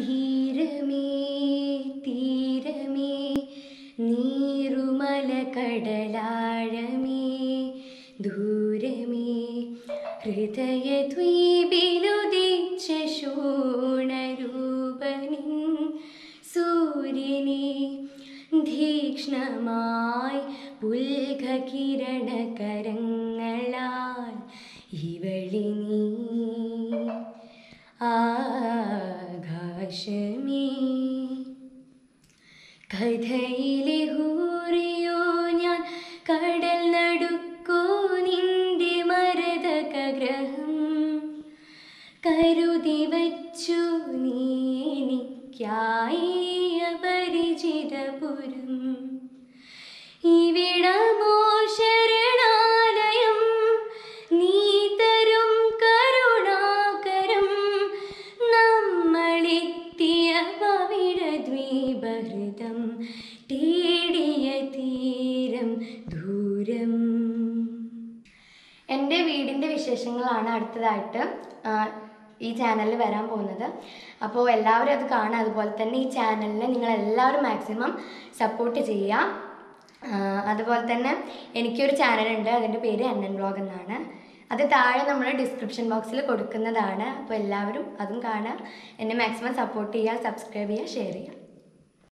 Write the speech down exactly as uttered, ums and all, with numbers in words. तीर में तीर में नीरुमल कडलाळमे दूरे में हृदय द्वीबिलुदिच्च शोणरूपनिं सूर्यने तीक्ष्णമായി പുൽഘകിരണകരങ്ങളാൽ ഇവളിനി ആകാശമേ കഥയിലെ ഹൂറിയോ ഞാൻ കടൽ നടുക്കോ നിന്റെ മരതകഗ്രഹം കരുതി വച്ചു നീ എനിക്കായി അപരിചിതപുരം ഇവിടമോ ശരണാലയം നീ തരും കരുണാകരം നമ്മളെത്തിയ പവിഴദ്വീപഹൃതം തേടിയ തീരം ദൂരം. എൻ്റെ വീടിൻ്റെ വിശേഷങ്ങളാണ് അടുത്തതായിട്ട് ഈ ചാനലിൽ വരാൻ പോകുന്നത്. അപ്പോൾ എല്ലാവരും അത് കാണുക. അതുപോലെ തന്നെ ഈ ചാനലിനെ നിങ്ങളെല്ലാവരും മാക്സിമം സപ്പോർട്ട് ചെയ്യുക. അതുപോലെ തന്നെ എനിക്കൊരു ചാനലുണ്ട്, അതിൻ്റെ പേര് എൻ എൻ വ്ളോഗ് എന്നാണ്. അത് താഴെ നമ്മൾ ഡിസ്ക്രിപ്ഷൻ ബോക്സിൽ കൊടുക്കുന്നതാണ്. അപ്പോൾ എല്ലാവരും അതും കാണുക, എന്നെ മാക്സിമം സപ്പോർട്ട് ചെയ്യുക, സബ്സ്ക്രൈബ് ചെയ്യുക, ഷെയർ ചെയ്യുക.